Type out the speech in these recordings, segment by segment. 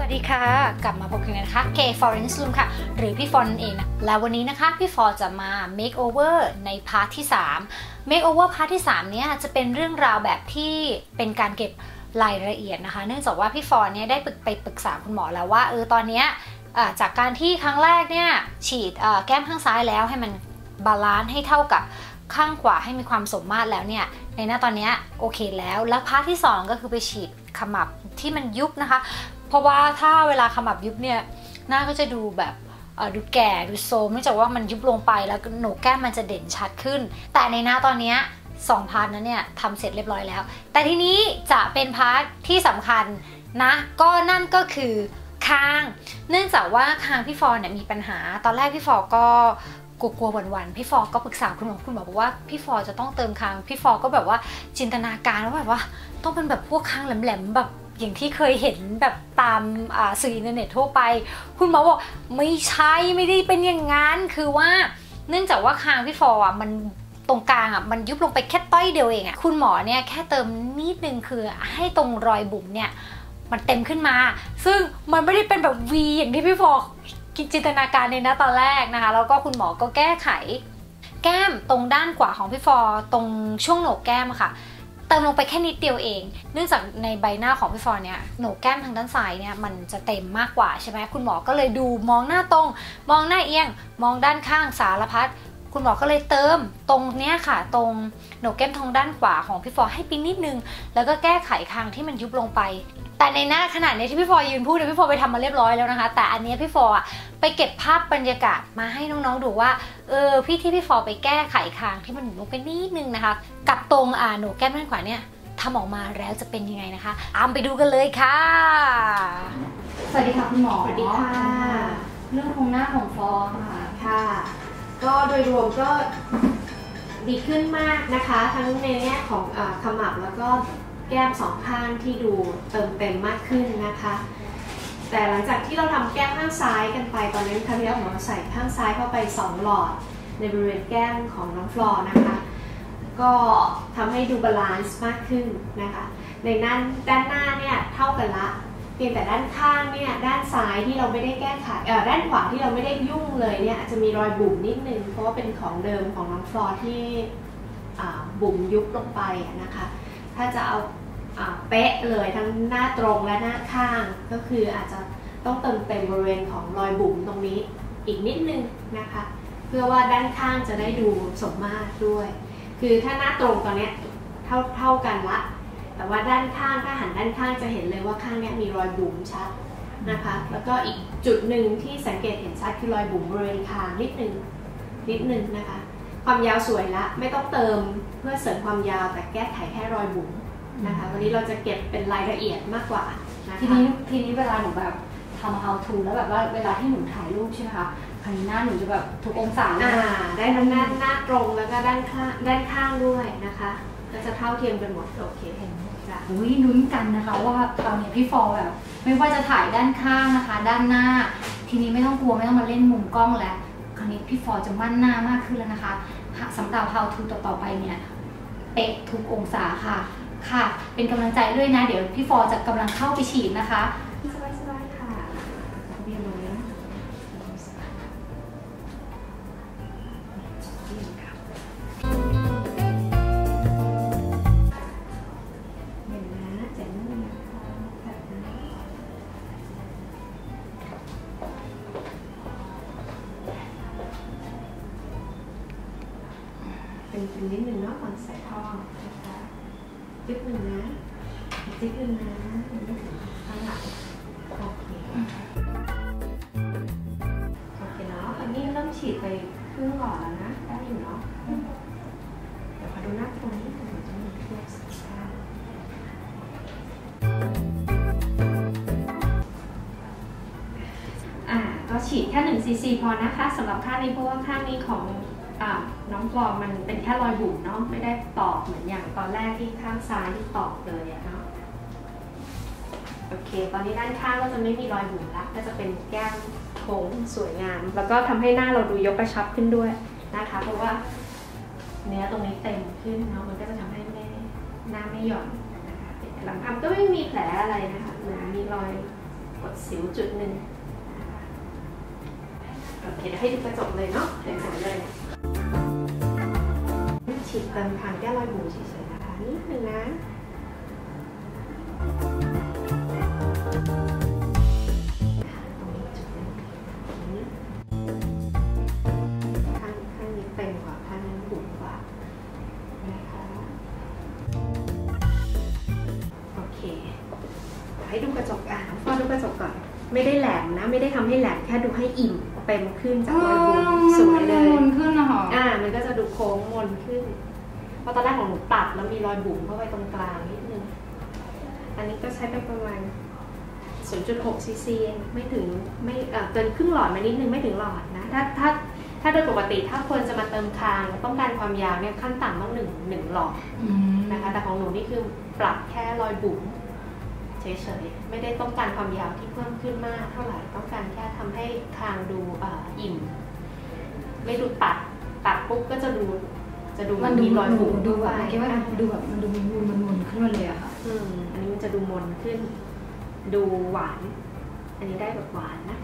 สวัสดีค่ะกลับมาพบกันนะคะเก Florence room ค่ะหรือพี่ฟอนเองนะแล้ววันนี้นะคะพี่ฟอนจะมา make over ในพาร์ทที่3 make over พาร์ทที่3เนี่ยจะเป็นเรื่องราวแบบที่เป็นการเก็บรายละเอียดนะคะเนื่องจากว่าพี่ฟอนเนี่ยได้ไปปรึกษาคุณหมอแล้วว่าตอนนี้จากการที่ครั้งแรกเนี่ยฉีดแก้มข้างซ้ายแล้วให้มันบาลานซ์ให้เท่ากับข้างขวาให้มีความสมมาตรแล้วเนี่ยในหน้าตอนนี้โอเคแล้วและพาร์ทที่2ก็คือไปฉีดขมับที่มันยุบนะคะเพราะว่าถ้าเวลาขมับยุบเนี่ยหน้าก็จะดูแบบดูแก่ดูโซมเนื่องจากว่ามันยุบลงไปแล้วโหนกแก้มมันจะเด่นชัดขึ้นแต่ในหน้าตอนนี้2พาร์ทนั้นเนี่ยทำเสร็จเรียบร้อยแล้วแต่ทีนี้จะเป็นพาร์ทที่สำคัญนะก็นั่นก็คือคางเนื่องจากว่าคางพี่ฟอเนี่ยมีปัญหาตอนแรกพี่ฟอก็กลัวๆวันๆพี่ฟอก็ปรึกษาคุณหมอบอกว่าพี่ฟอจะต้องเติมคางพี่ฟอก็แบบว่าจินตนาการว่าแบบว่าต้องเป็นแบบพวกคางแหลมๆแบบอย่างที่เคยเห็นแบบตามสื่ออินเทอร์เน็ตทั่วไปคุณหมอบอกไม่ใช่ไม่ได้เป็นอย่างนั้นคือว่าเนื่องจากว่าคางพี่ฟออ่ะมันตรงกลางอ่ะมันยุบลงไปแค่ต้อยเดียวเองอ่ะคุณหมอเนี่ยแค่เติมนิดนึงคือให้ตรงรอยบุ๋มเนี่ยมันเต็มขึ้นมาซึ่งมันไม่ได้เป็นแบบ V อย่างที่พี่ฟอจินตนาการในนะตอนแรกนะคะแล้วก็คุณหมอก็แก้ไขแก้มตรงด้านขวาของพี่ฟอตรงช่วงโหนกแก้มค่ะเติมลงไปแค่นิดเดียวเองเนื่องจากในใบหน้าของพี่ฟอนเนี่ยโหนกแก้มทางด้านซ้ายเนี่ยมันจะเต็มมากกว่าใช่ไหมคุณหมอก็เลยดูมองหน้าตรงมองหน้าเอียงมองด้านข้างสารพัดคุณหมอก็เลยเติมตรงเนี้ยค่ะตรงโหนกแก้มทางด้านขวาของพี่ฟอนให้ปีนิดนึงแล้วก็แก้ไขคางที่มันยุบลงไปแต่ในหน้าขนาดนี้ที่พี่ฟอยืนพูดเนี่ยพี่ฟอไปทำมาเรียบร้อยแล้วนะคะแต่อันนี้พี่ฟอไปเก็บภาพบรรยากาศมาให้น้องๆดูว่าพี่ฟอไปแก้ไขคางที่มันหนุบไปนิดนึงนะคะกับตรงโหนกแก้มด้านขวาเนี่ยทำออกมาแล้วจะเป็นยังไงนะคะตามไปดูกันเลยค่ะสวัสดีค่ะคุณหมอสวัสดีค่ะเรื่องของหน้าของฟอค่ะก็โดยรวมก็ดีขึ้นมากนะคะทั้งในแง่ของขมับแล้วก็แก้มสองข้างที่ดูเติมเต็มมากขึ้นนะคะแต่หลังจากที่เราทำแก้มข้างซ้ายกันไปตอนนั้นครั้งที่แล้วหมอใส่ข้างซ้ายเข้าไป2หลอดในบริเวณแก้มของน้องฟลอนะคะก็ทำให้ดูบาลานซ์มากขึ้นนะคะในนั้นด้านหน้าเนี่ยเท่ากันละเพียงแต่ด้านข้างเนี่ยด้านซ้ายที่เราไม่ได้แก้ไขด้านขวาที่เราไม่ได้ยุ่งเลยเนี่ยอาจจะมีรอยบุ๋มนิดนึงเพราะว่าเป็นของเดิมของน้องฟลอที่บุ๋มยุบลงไปนะคะถ้าจะเอาเป๊ะเลยทั้งหน้าตรงและหน้าข้างก็คืออาจจะต้องเติมเต็มบริเวณของรอยบุ๋มตรงนี้อีกนิดนึงนะคะเพื่อว่าด้านข้างจะได้ดูสมมาตรด้วยคือถ้าหน้าตรงตอนนี้เท่ากันละแต่ว่าด้านข้างถ้าหันด้านข้างจะเห็นเลยว่าข้างนี้มีรอยบุ๋มชัดนะคะแล้วก็อีกจุดหนึ่งที่สังเกตเห็นชัดคือรอยบุ๋มบริเวณคางนิดนึงนะคะความยาวสวยละไม่ต้องเติมเพื่อเสริมความยาวแต่แก้ไขแค่รอยบุ๋มนะคะวันนี้เราจะเก็บเป็นรายละเอียดมากกว่านะคะทีนี้เวลาหนูแบบทำ how to แล้วแบบว่าเวลาที่หนูถ่ายรูปใช่ไหมคะครั้งหน้าหนูจะแบบทุกองศาได้ทั้งหน้าตรงแล้วก็ด้านข้างด้วยนะคะก็จะเท่าเทียมกันหมดโอเคเห็นค่ะอุ้ยลุ้นกันนะคะว่าคราวนี้พี่ฟอแบบไม่ว่าจะถ่ายด้านข้างนะคะด้านหน้าทีนี้ไม่ต้องกลัวไม่ต้องมาเล่นมุมกล้องแล้วคราวนี้พี่ฟอจะมั่นหน้ามากขึ้นแล้วนะคะสำหรับ how to ต่อไปเนี่ยเป๊ะทุกองศาค่ะเป็นกำลังใจด้วยนะเดี๋ยวพี่ฟอจะกำลังเข้าไปฉีดนะคะสบายๆค่ะเบียร์ลงนะเห็นนะเจ๋งมากแบบนั้นเป็นนิดนึงเนาะก่อนใส่ท่อจิ๊บหนึ่งนะจิ๊บหนึ่งนะข้างหลังโอเคเนาะอันนี้เริ่มฉีดไปครึ่งหลอดแล้วนะได้อยู่เนาะเดี๋ยวขอดูหน้าตรงนี้หนูจะมีเทียบสีค่ะก็ฉีดแค่1 cc พอนะคะสำหรับข้างนี้เพราะว่าข้างนี้ของน้องฟลอมันเป็นแค่รอยบุ๋มเนาะไม่ได้ตอกเหมือนอย่างตอนแรกที่ข้างซ้ายที่ตอกเลยเนาะโอเคตอนนี้ด้านข้างก็จะไม่มีรอยบุ๋มละก็จะเป็นแก้มโค้งสวยงามแล้วก็ทำให้หน้าเราดูยกกระชับขึ้นด้วยนะคะเพราะว่าเนื้อตรงนี้เต็มขึ้นเนาะมันก็จะทำให้หน้าไม่หย่อนนะคะหลังทำก็ไม่มีแผลอะไรนะคะเหมือนมีรอยกด สิวจุดหนึ่งโอเคเดี๋ยวให้ดูกระจกเลยเนาะเห็นผลเลยฉีดเติมทางแก้รอยบุ๋มเฉยๆนะคะนิดนึงนะให้ดูกระจกอ่ะฟอนดูกระจกก่อนไม่ได้แหลมนะไม่ได้ทำให้แหลมแค่ดูให้อิ่มเต็มขึ้นจากรอยบุ๋มสวยเลยมันขึ้นนะหรอมันก็จะดูโค้งมนขึ้นเพราะตอนแรกของหนูตัดแล้วมีรอยบุ๋มเข้าไปตรงกลางนิดนึงอันนี้ก็ใช้ไปประมาณ 0.6 ซีซีไม่ถึงไม่เกินครึ่งหลอดมานิดนึงไม่ถึงหลอดนะถ้าโดยปกติถ้าคนจะมาเติมคางต้องการความยาวเนี่ยขั้นต่ำต้องหนึ่งหลอดนะคะแต่ของหนูนี่คือปรับแค่รอยบุ๋มเฉยๆไม่ได้ต้องการความยาวที่เพิ่มขึ้นมากเท่าไหร่ต้องการแค่ทำให้คางดูอิ่มไม่ดูตัดปุ๊บก็จะดูมันมีรอยบุ๋มดูว่าคิดว่าดูแบบมันดูมันขึ้นมาเลยอะค่ะอันนี้มันจะดูมนขึ้นดูหวานอันนี้ได้แบบหวานนะ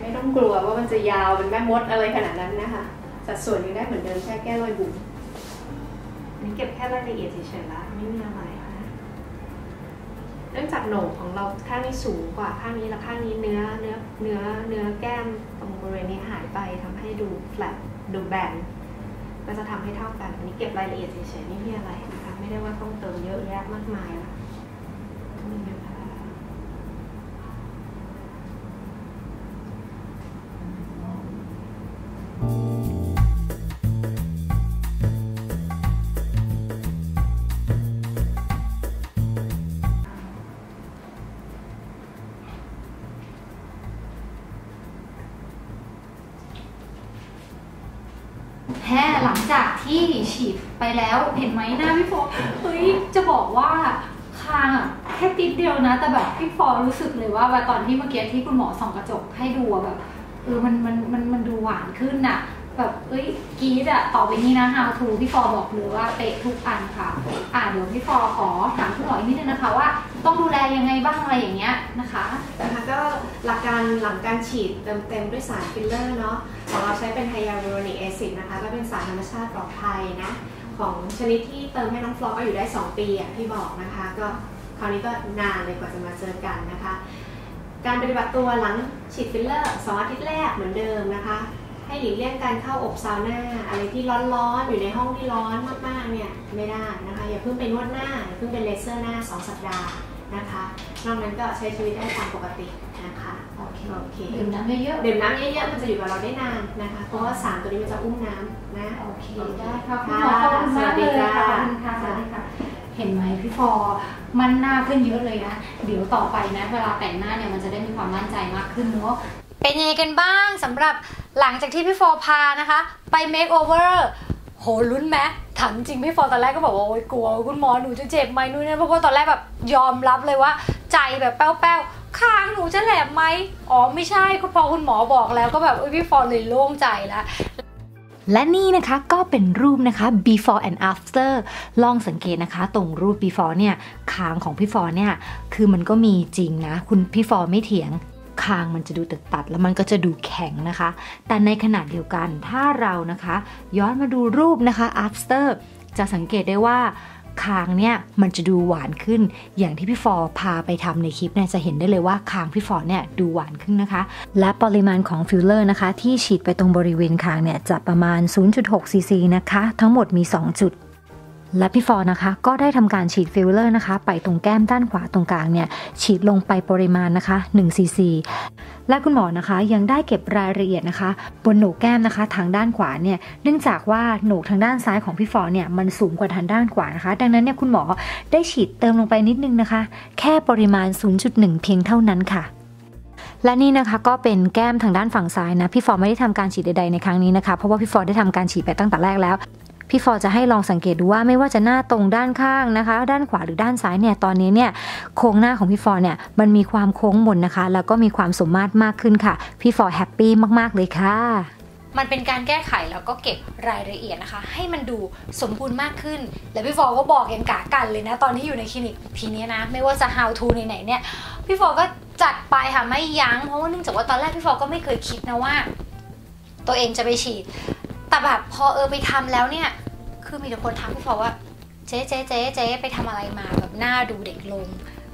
ไม่ต้องกลัวว่ามันจะยาวเป็นแม่มดอะไรขนาดนั้นนะคะสัดส่วนยังได้เหมือนเดิมแค่แก้รอยบุ๋มอันนี้เก็บแค่รายละเอียดเฉยๆละไม่มีอะไรเนื่องจากโหนกของเราข้างนี้สูงกว่าข้างนี้และข้างนี้เนื้อแก้มตรงบริเวณนี้หายไปทำให้ดูแฟลตดูแบนก็จะทำให้เท่ากันอันนี้เก็บรายละเอียดเฉยๆไม่มีอะไรนะคะไม่ได้ว่าต้องเติมเยอะแยะมากมายละแค่หลังจากที่ฉีดไปแล้วเห็นไหมหน้าพี่ฟอเฮ้ยจะบอกว่าคางอ่ะแค่ติดเดียวนะแต่แบบพี่ฟอรู้สึกเลยว่าตอนที่เมื่อกี้ที่คุณหมอส่องกระจกให้ดูแบบมันดูหวานขึ้นอ่ะแบบเอ้ยกีดอ่ะต่อไปนี้นะ How to พี่ฟอบอกเลยว่าเตะทุกอันค่ะเดี๋ยวพี่ฟอขอถามคุณหมออีกนิดนึงนะคะว่าต้องดูแลยังไงบ้างอะไรอย่างเงี้ยนะคะก็หลักการหลังการฉีดเต็มๆด้วยสารฟิลเลอร์เนาะของเราใช้เป็นไฮยาลูรอนิกแอซิดนะคะก็เป็นสารธรรมชาติปลอดภัยนะของชนิดที่เติมให้น้องฟลอก็อยู่ได้2ปีอ่ะที่บอกนะคะก็คราวนี้ก็นานเลยกว่าจะมาเจอกันนะคะการปฏิบัติตัวหลังฉีดฟิลเลอร์2อาทิตย์แรกเหมือนเดิมนะคะให้หลีกเลี่ยงการเข้าอบซาวน่าอะไรที่ร้อนๆอยู่ในห้องที่ร้อนมากๆเนี่ยไม่ได้นะคะอย่าเพิ่งไปนวดหน้าอย่าเพิ่งไปเลเซอร์หน้า2สัปดาห์นะคะนอกนั้นก็ใช้ชีวิตได้ตามปกตินะคะโอเคดื่มน้ำเยอะๆดื่มน้ำเยอะๆมันจะอยู่กับเราได้นานนะคะเพราะว่าสารตัวนี้มันจะอุ้มน้ำนะโอเคได้ค่ะสวัสดีค่ะเห็นไหมพี่ฟอมันหน้าขึ้นเยอะเลยนะเดี๋ยวต่อไปนะเวลาแต่งหน้าเนี่ยมันจะได้มีความมั่นใจมากขึ้นเนาะเป็นยังไงกันบ้างสำหรับหลังจากที่พี่ฟอพานะคะไปเมคโอเวอร์โหลุ้นไหมถามจริงพี่ฟอตอนแรกก็บอกว่าโอ๊ยกลัวคุณหมอหนูจะเจ็บไหมนู่นนี่เพราะว่าตอนแรกแบบยอมรับเลยว่าใจแบบแป้วๆคางหนูจะแหลมไหมอ๋อไม่ใช่ก็พอคุณหมอบอกแล้วก็แบบพี่ฟอเลยโล่งใจแล้วและนี่นะคะก็เป็นรูปนะคะ before and after ลองสังเกตนะคะตรงรูป before เนี่ยคางของพี่ฟอเนี่ยคือมันก็มีจริงนะคุณพี่ฟอไม่เถียงคางมันจะดูตัดแล้วมันก็จะดูแข็งนะคะแต่ในขณะเดียวกันถ้าเรานะคะย้อนมาดูรูปนะคะ after จะสังเกตได้ว่าคางเนี่ยมันจะดูหวานขึ้นอย่างที่พี่ฟอพาไปทำในคลิปเนี่ยจะเห็นได้เลยว่าคางพี่ฟอเนี่ยดูหวานขึ้นนะคะและปริมาณของฟิลเลอร์นะคะที่ฉีดไปตรงบริเวณคางเนี่ยจะประมาณ 0.6 ซีซีนะคะทั้งหมดมี2จุดและพี่ฟอนะคะก็ได้ทำการฉีดฟิลเลอร์นะคะไปตรงแก้มด้านขวาตรงกลางเนี่ยฉีดลงไปปริมาณนะคะ1ซีซีและคุณหมอนะคะยังได้เก็บรายละเอียดนะคะบนโหนกแก้มนะคะทางด้านขวาเนี่ยเนื่องจากว่าโหนกทางด้านซ้ายของพี่ฟอเนี่ยมันสูงกว่าทางด้านขวานะคะดังนั้นเนี่ยคุณหมอได้ฉีดเติมลงไปนิดนึงนะคะแค่ปริมาณ 0.1 เพียงเท่านั้นค่ะและนี่นะคะก็เป็นแก้มทางด้านฝั่งซ้ายนะพี่ฟอไม่ได้ทำการฉีดใดๆในครั้งนี้นะคะเพราะว่าพี่ฟอได้ทำการฉีดไปตั้งแต่แรกแล้วพี่ฟอจะให้ลองสังเกตดูว่าไม่ว่าจะหน้าตรงด้านข้างนะคะด้านขวาหรือด้านซ้ายเนี่ยตอนนี้เนี่ยโครงหน้าของพี่ฟอเนี่ยมันมีความโค้งมนนะคะแล้วก็มีความสมมาตรมากขึ้นค่ะพี่ฟอแฮปปี้มากๆเลยค่ะ มันเป็นการแก้ไขแล้วก็เก็บรายละเอียดนะคะให้มันดูสมบูรณ์มากขึ้นและพี่ฟอก็บอกอย่างกะกันเลยนะตอนที่อยู่ในคลินิกทีนี้นะไม่ว่าจะ how to ไหนๆเนี่ยพี่ฟอก็จัดไปค่ะไม่ยั้งเพราะว่าเนื่องจากว่าตอนแรกพี่ฟอก็ไม่เคยคิดนะว่าตัวเองจะไปฉีดแต่แบบพอไปทำแล้วเนี่ยคือมีแต่คนทักพี่ฟอว่าเจ๊ไปทำอะไรมาแบบหน้าดูเด็กลง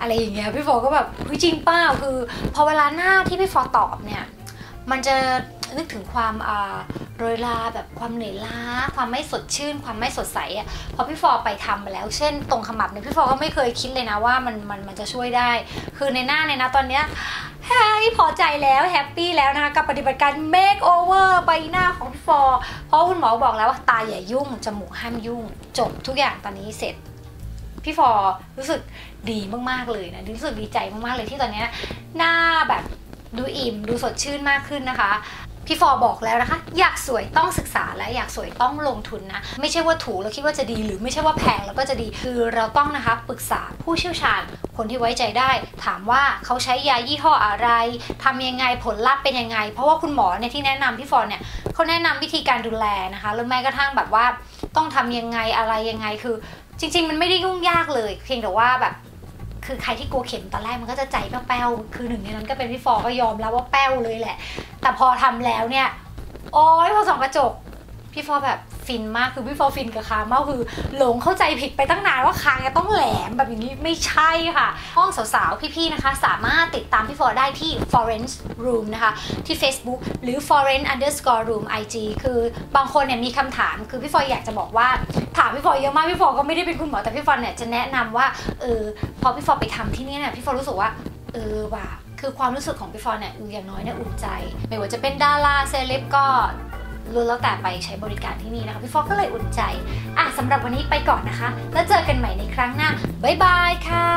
อะไรอย่างเงี้ยพี่ฟอก็แบบจริงเปล่าคือพอเวลาหน้าที่พี่ฟอตอบเนี่ยมันจะนึกถึงความโรยราแบบความเหนื่อยล้าความไม่สดชื่นความไม่สดใสอ่ะพอพี่ฟอไปทำมาแล้วเช่นตรงขมับเนี่ยพี่ฟอก็ไม่เคยคิดเลยนะว่ามันจะช่วยได้คือในหน้าเนี่ยนะตอนเนี้ยพอใจแล้วแฮปปี้แล้วนะคะกับปฏิบัติการเมคโอเวอร์ใบหน้าของพี่ฟอเพราะคุณหมอบอกแล้วว่าตาอย่ายุ่งจมูกห้ามยุ่งจบทุกอย่างตอนนี้เสร็จพี่ฟอรู้สึกดีมากๆเลยนะรู้สึกดีใจมากๆเลยที่ตอนเนี้ยหน้าแบบดูอิ่มดูสดชื่นมากขึ้นนะคะพี่ฟอบอกแล้วนะคะอยากสวยต้องศึกษาและอยากสวยต้องลงทุนนะไม่ใช่ว่าถูกแล้วคิดว่าจะดีหรือไม่ใช่ว่าแพงแล้วก็จะดีคือเราต้องนะคะปรึกษาผู้เชี่ยวชาญคนที่ไว้ใจได้ถามว่าเขาใช้ยายี่ห้ออะไรทำยังไงผลลัพธ์เป็นยังไงเพราะว่าคุณหมอเนี่ยที่แนะนำพี่ฟอเนี่ยเขาแนะนำวิธีการดูแลนะคะแล้วแม้กระทั่งแบบว่าต้องทำยังไงอะไรยังไงคือจริงๆมันไม่ได้ยุ่งยากเลยเพียงแต่ว่าแบบคือใครที่กลัวเข็มตอนแรกมันก็จะใจแป้วๆคือหนึ่งในนั้นก็เป็นพี่ฟอก็ยอมแล้วว่าแป้วเลยแหละแต่พอทำแล้วเนี่ยโอ้ยพอส่องกระจกพี่ฟอแบบฟินมากคือพี่ฟอฟินกับคางมากคือหลงเข้าใจผิดไปตั้งนานว่าคางจะต้องแหลมแบบอย่างนี้ไม่ใช่ค่ะห้องสาวๆพี่ๆนะคะสามารถติดตามพี่ฟอได้ที่ Florence room นะคะที่ Facebook หรือ Florence underscore room IG คือบางคนเนี่ยมีคำถามคือพี่ฟออยากจะบอกว่าถามพี่ฟอเยอะมากพี่ฟอก็ไม่ได้เป็นคุณหมอแต่พี่ฟอเนี่ยจะแนะนำว่าพอพี่ฟอไปทำที่นี่เนี่ยพี่ฟอรู้สึกว่าว่ะคือความรู้สึกของพี่ฟอเนี่ยอย่างน้อยเนี่ยอุ่นใจไม่ว่าจะเป็นดาราเซเลบก็รู้แล้วแต่ไปใช้บริการที่นี่นะคะพี่ฟอก็เลยอุ่นใจสำหรับวันนี้ไปก่อนนะคะแล้วเจอกันใหม่ในครั้งหน้าบ๊ายบายค่ะ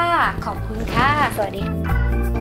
ขอบคุณค่ะสวัสดี